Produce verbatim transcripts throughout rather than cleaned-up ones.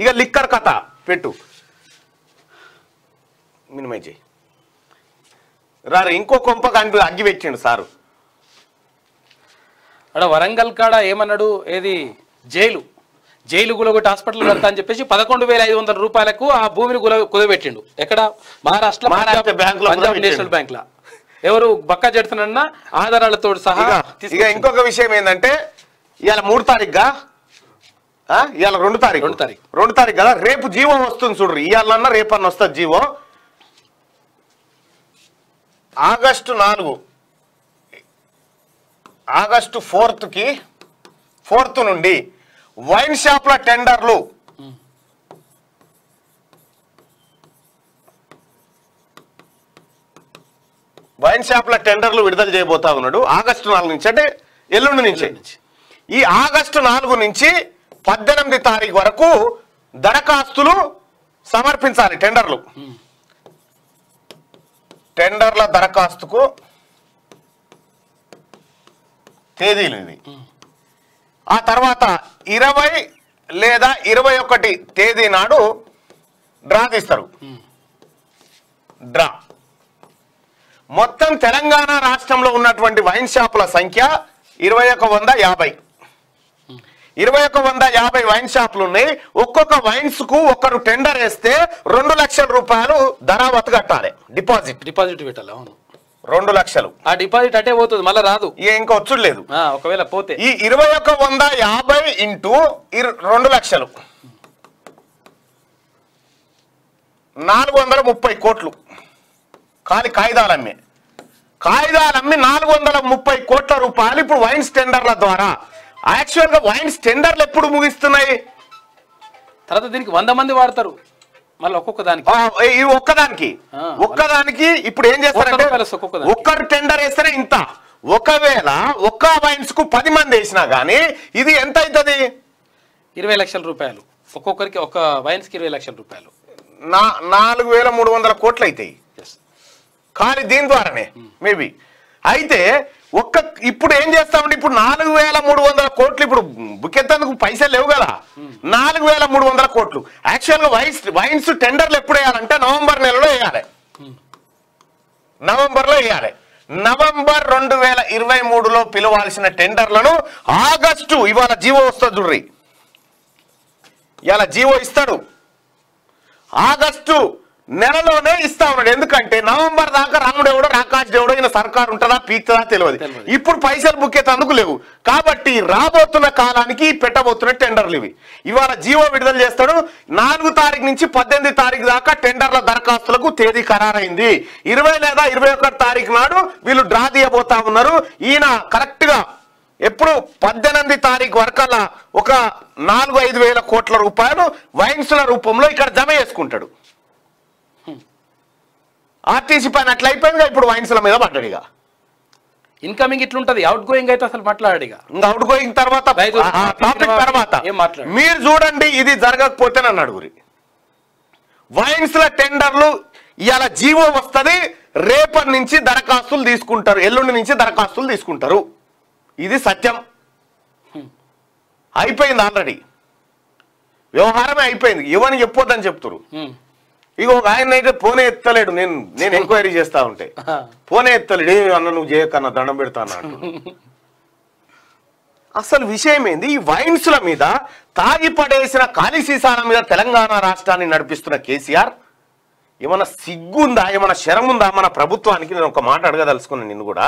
ఇక లిక్కర్ కథ పెట్టు మినిమై చేయి రారు ఇంకో కొంప కండి అగ్గి పెట్టిండు సారు అడ వరంగల్ కాడ ఏమన్నాడు ఏది జైలు జైలు గులగొట్టి హాస్పిటల్ కడతా అని చెప్పేసి పదకొండు వేల ఐదు వందల రూపాయలకు ఆ భూమిని కుదబెట్టిండు ఎక్కడ మహారాష్ట్ర మహారాష్ట్ర బ్యాంక్ లో పంజాబ్ నేషనల్ బ్యాంక్ లా ఎవరు బక్క చేస్తున్నారన్న ఆధారాలతో సహా ఇక ఇంకొక విషయం ఏందంటే ఇయాల మూడు తారీఖుగా ఆ ఇయాల రెండు తారీఖు రెండు తారీఖు రెండు తారీఖు కదా రేపు జీవం వస్తుంది చూడండి ఇయాలన్న రేపన్న వస్తది జీవం ఆగస్టు నాలుగు ఆగస్టు నాలుగు కి నాలుగు నుండి వైన్ షాప్ల టెండర్లు వైన్ షాప్ల టెండర్లు విడుదల చేయబోతా ఉన్నాడు ఆగస్టు నాలుగు నుంచి అంటే ఎల్లుండి నుంచి ఈ ఆగస్టు నాలుగు నుంచి పద్దెనిమిది తారీఖు వరకు దరఖాస్తులు సమర్పించాలి టెండర్లు టెండర్ల దరఖాస్తుకు తేదీలు ఇవి ఆ తర్వాత ఇరవై లేదా ఇరవై ఒకటి తేదీ నాడు డ్రా తీస్తారు డ్రా మొత్తం తెలంగాణ రాష్ట్రంలో ఉన్నటువంటి వైన్ షాపుల సంఖ్య ఇరవై ఒక వంద యాభై ఇరవై ఒక వంద యాభై వైన్ షాపులు ఉన్నాయి ఒక్కొక్క వైన్స్ కు ఒకరు టెండర్ వేస్తే రెండు లక్షల రూపాయలు ధరావత్ కట్టాలి డిపాజిట్ డిపాజిట్ పెట్టాలి అవును రెండు లక్షలు ఆ డిపాజిట్ అటే పోతుంది మళ్ళీ రాదు ఇంకా వచ్చుడు లేదు ఒకవేళ పోతే ఈ ఇరవై ఒక వంద యాభై ఇంటూ రెండు లక్షలు నాలుగు వందల ముప్పై కోట్లు కానీ కాగిదాలమ్మి కాగిదాలమ్మి నాలుగు వందల ముప్పై కోట్ల రూపాయలు ఇప్పుడు వైన్స్ టెండర్ల ద్వారా యాక్చువల్గా వైన్స్ టెండర్లు ఎప్పుడు ముగిస్తున్నాయి తర్వాత దీనికి వంద మంది వాడతారు మళ్ళీ ఒక్కొక్కదానికి ఒక్కదానికి ఒక్కదానికి ఇప్పుడు ఏం చేస్తారంటే ఒక్కరు టెండర్ వేస్తేనే ఇంత ఒకవేళ ఒక్క వైన్స్ కు పది మంది వేసినా గానీ ఇది ఎంత అవుతుంది ఇరవై లక్షల రూపాయలు ఒక్కొక్కరికి ఒక వైన్స్ కి ఇరవై లక్షల రూపాయలు నాలుగు వేల మూడు వందల కోట్లు అవుతాయి కానీ దీని ద్వారానే మేబీ అయితే ఒక్క ఇప్పుడు ఏం చేస్తామంటే ఇప్పుడు నాలుగు వేల మూడు వందల కోట్లు ఇప్పుడు బుక్కెత్తేందుకు పైసలు లేవు కదా నాలుగు వేల మూడు వందల కోట్లు యాక్చువల్గా వైన్స్ వైన్స్ టెండర్లు ఎప్పుడు వేయాలంటే నవంబర్ నెలలో వేయాలి నవంబర్లో వేయాలి నవంబర్ రెండు వేల ఇరవై మూడులో పిలవాల్సిన టెండర్లను ఆగస్టు ఇవాళ జీవో వస్తుంది చూడ్రి ఇవాళ జీవో ఇస్తాడు ఆగస్టు నెలలోనే ఇస్తా ఉన్నాడు ఎందుకంటే నవంబర్ దాకా రాముడు ఎవడో రాకాశ్ దేవుడో ఈయన సర్కారు ఉంటుందా పీక్తుందా తెలియదు ఇప్పుడు పైసలు బుక్ అయితే అందుకు లేవు కాబట్టి రాబోతున్న కాలానికి పెట్టబోతున్న టెండర్లు ఇవి ఇవాళ జీవో విడుదల చేస్తాడు నాలుగు తారీఖు నుంచి పద్దెనిమిది తారీఖు దాకా టెండర్ల దరఖాస్తులకు తేదీ ఖరారైంది ఇరవై లేదా ఇరవై ఒకటి తారీఖు నాడు వీళ్ళు డ్రా తీయబోతా ఉన్నారు ఈయన కరెక్ట్ గా ఎప్పుడు పద్దెనిమిది తారీఖు వరకల్లా ఒక నాలుగు ఐదు వేల కోట్ల రూపాయలు వైన్స్ల రూపంలో ఇక్కడ జమ చేసుకుంటాడు ఆర్టీసీ పైన అట్లా అయిపోయింది ఇప్పుడు వైన్స్ల మీద పడ్డాడు ఇక ఇన్కమింగ్ ఇట్లుంటది అవుట్ గోయింగ్ అయితే అసలు మాట్లాడాడు ఇక ఇంకా అవుట్ గోయింగ్ తర్వాత టాపిక్ తర్వాత మీరు చూడండి ఇది జరగకపోతే నన్ను అడుగురి వైన్స్ల టెండర్లు ఇవాళ జీవో వస్తుంది రేపటి నుంచి దరఖాస్తులు తీసుకుంటారు ఎల్లుండి నుంచి దరఖాస్తులు తీసుకుంటారు ఇది సత్యం అయిపోయింది ఆల్రెడీ వ్యవహారమే అయిపోయింది ఇవన్నీ చెప్పొద్దని చెప్తారు ఇక ఒక ఆయన అయితే ఫోనే ఎత్తలేడు నేను నేను ఎంక్వైరీ చేస్తా ఉంటే ఫోనే ఎత్తలేడు అన్న నువ్వు చేయకన్నా దండం పెడతాను అసలు విషయం ఏంది ఈ వైన్స్ల మీద తాగి పడేసిన ఖాళీ సీసాల మీద తెలంగాణ రాష్ట్రాన్ని నడిపిస్తున్న కేసీఆర్ ఏమన్నా సిగ్గుందా ఏమన్నా శరం ఉందా మన ప్రభుత్వానికి నేను ఒక మాట అడగదలుచుకున్నాను నిన్ను కూడా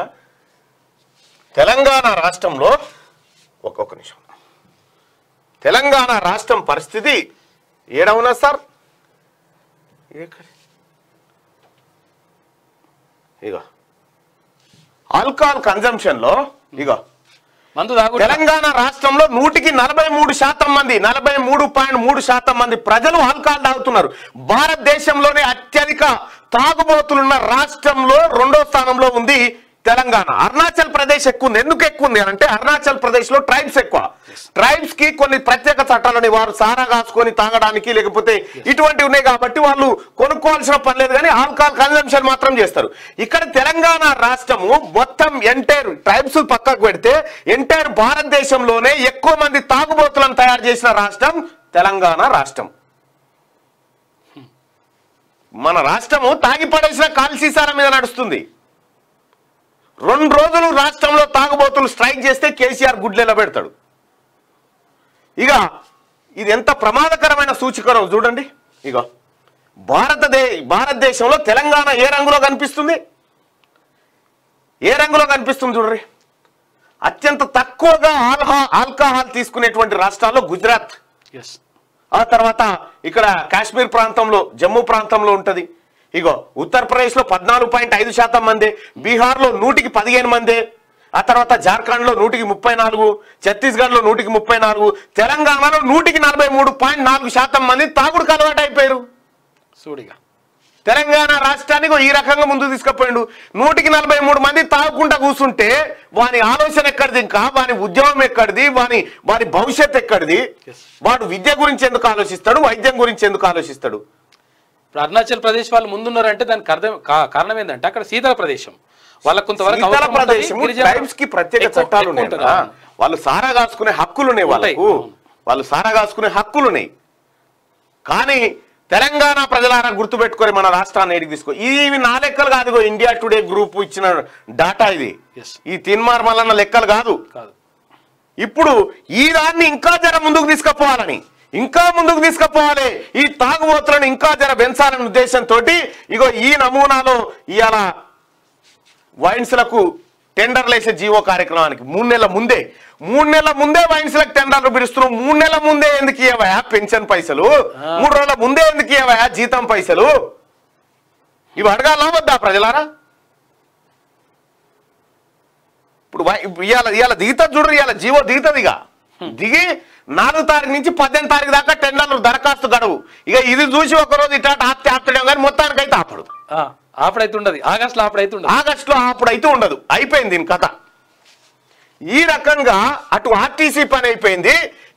తెలంగాణ రాష్ట్రంలో ఒక్కొక్క నిమిషం తెలంగాణ రాష్ట్రం పరిస్థితి ఏడవునా సార్ ఇగో ఆల్కహాల్ కన్జంప్షన్ లో ఇగో తెలంగాణ రాష్ట్రంలో నూటికి నలభై మూడు శాతం మంది నలభై మూడు పాయింట్ మూడు శాతం మంది ప్రజలు ఆల్కహాల్ తాగుతున్నారు భారతదేశంలోనే అత్యధిక తాగుబోతులున్న రాష్ట్రంలో రెండో స్థానంలో ఉంది తెలంగాణ అరుణాచల్ ప్రదేశ్ ఎక్కువ ఉంది ఎందుకు ఎక్కువ ఉంది అంటే అరుణాచల్ ప్రదేశ్ లో ట్రైబ్స్ ఎక్కువ ట్రైబ్స్ కి కొన్ని ప్రత్యేక చట్టాలని వారు సారా కాసుకొని తాగడానికి లేకపోతే ఇటువంటివి ఉన్నాయి కాబట్టి వాళ్ళు కొనుక్కోవాల్సిన పని లేదు కానీ ఆల్కహాల్ కన్జంప్షన్ మాత్రం చేస్తారు ఇక్కడ తెలంగాణ రాష్ట్రము మొత్తం ఎంటైర్ ట్రైబ్స్ పక్కకు పెడితే ఎంటైర్ భారతదేశంలోనే ఎక్కువ మంది తాగుబోతులను తయారు చేసిన రాష్ట్రం తెలంగాణ రాష్ట్రం మన రాష్ట్రము తాగిపడేసిన కాల్సీసార మీద నడుస్తుంది। రెండు రోజులు రాష్ట్రంలో తాగుబోతులు స్ట్రైక్ చేస్తే కేసీఆర్ గుడ్లెల పెడతాడు। ఇక ఇది ఎంత ప్రమాదకరమైన సూచికరో చూడండి। ఇక భారతదే భారతదేశంలో తెలంగాణ ఏ రంగులో కనిపిస్తుంది ఏ రంగులో కనిపిస్తుంది చూడండి। అత్యంత తక్కువగా ఆల్కహాల్ ఆల్కహాల్ తీసుకునేటువంటి రాష్ట్రాల్లో గుజరాత్, yes, ఆ తర్వాత ఇక్కడ కాశ్మీర్ ప్రాంతంలో జమ్మూ ప్రాంతంలో ఉంటుంది। ఇగో ఉత్తరప్రదేశ్లో పద్నాలుగు పాయింట్ ఐదు శాతం మంది, బీహార్లో నూటికి పదిహేను మంది, ఆ తర్వాత జార్ఖండ్లో నూటికి ముప్పై నాలుగు, ఛత్తీస్గఢ్లో నూటికి ముప్పై నాలుగు, తెలంగాణలో నూటికి నలభై మూడు పాయింట్ నాలుగు శాతం మంది తాగుడుకు అలవాటు అయిపోయారు। సూడిగా తెలంగాణ రాష్ట్రానికి ఈ రకంగా ముందు తీసుకుపోయిండు। నూటికి నలభై మూడు మంది తాగకుండా కూర్చుంటే వాని ఆలోచన ఎక్కడిది, ఇంకా వాని ఉద్యమం ఎక్కడిది, వాని వాని భవిష్యత్ ఎక్కడిది, వాడు విద్య గురించి ఎందుకు ఆలోచిస్తాడు, వైద్యం గురించి ఎందుకు ఆలోచిస్తాడు। అరుణాచల్ ప్రదేశ్ వాళ్ళు ముందున్నారంటే దానికి అర్థం కారణం ఏంటంటే అక్కడ శీతల ప్రదేశం వాళ్ళకు కొంతవరకు శీతల ప్రదేశం ట్రైబ్స్ కి ప్రత్యేక చట్టాలు ఉన్నాయి, వాళ్ళు సారా కాసుకునే హక్కులు ఉన్నాయి, వాళ్ళకు వాళ్ళు సారా కాసుకునే హక్కులు ఉన్నాయి। కానీ తెలంగాణ ప్రజలారా గుర్తుపెట్టుకొని మన రాష్ట్రాన్ని ఏడికి తీసుకో, ఇవి నా లెక్కలు కాదు, ఇండియా టుడే గ్రూప్ ఇచ్చిన డాటా ఇది, ఈ తిన్మార్మలన్న లెక్కలు కాదు। ఇప్పుడు ఈ దాన్ని ఇంకా జర ముందుకు తీసుకుపోవాలని, ఇంకా ముందుకు తీసుకుపోవాలి, ఈ తాగుబోతులను ఇంకా జర పెంచాలనే ఉద్దేశంతో ఇగో ఈ నమూనాలో ఇవాళ వైన్స్లకు టెండర్లు వేసే జీవో కార్యక్రమానికి మూడు నెలల ముందే మూడు నెలల ముందే వైన్స్లకు టెండర్లు పిలుస్తున్నాం। మూడు నెలల ముందే ఎందుకు ఇవ్వయా పెన్షన్ పైసలు, మూడు రోజుల ముందే ఎందుకు ఇవ్వయా జీతం పైసలు, ఇవి అడగాల వద్దా ప్రజలారా? ఇప్పుడు ఇవాళ ఇవాళ దిగుతుంది చూడరు, ఇవాళ జీవో దిగుతుంది, ఇక దిగి నాలుగు తారీఖు నుంచి పద్దెనిమిది తారీఖు దాకా టెండర్లు దరఖాస్తు గడువు। ఇక ఇది చూసి ఒకరోజు ఇట్లా ఆప్తి ఆపడం కానీ మొత్తానికి అయితే ఆపడు, ఆపడైతే ఉండదు, ఆగస్టులో ఆపడైతే ఉండదు, ఆగస్టులో ఆపడైతే ఉండదు, అయిపోయింది దీని కథ। ఈ రకంగా అటు ఆర్టీసీ పని అయిపోయింది,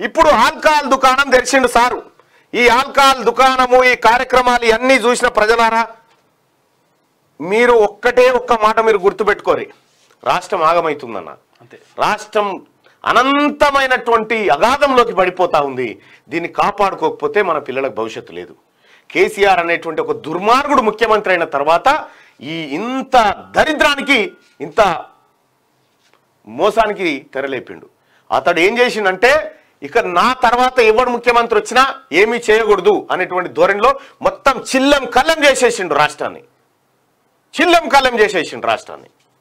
ఇప్పుడు ఆల్కహాల్ దుకాణం తెరిచిండు సారు। ఈ ఆల్కహాల్ దుకాణము ఈ కార్యక్రమాలు ఇవన్నీ చూసిన ప్రజలారా మీరు ఒక్కటే ఒక్క మాట మీరు గుర్తుపెట్టుకోరు, రాష్ట్రం ఆగమవుతుందన్న, అంతే। రాష్ట్రం అనంతమైనటువంటి అగాధంలోకి పడిపోతా ఉంది, దీన్ని కాపాడుకోకపోతే మన పిల్లలకు భవిష్యత్తు లేదు। కేసీఆర్ అనేటువంటి ఒక దుర్మార్గుడు ముఖ్యమంత్రి అయిన తర్వాత ఈ ఇంత దరిద్రానికి ఇంత మోసానికి తెరలేపిండు। అతడు ఏం చేసిండంటే ఇక నా తర్వాత ఎవడు ముఖ్యమంత్రి వచ్చినా ఏమీ చేయకూడదు అనేటువంటి ధోరణిలో మొత్తం చిల్లం కల్లం చేసేసిండు రాష్ట్రాన్ని, చిల్లం కల్లం చేసేసిండు రాష్ట్రాన్ని।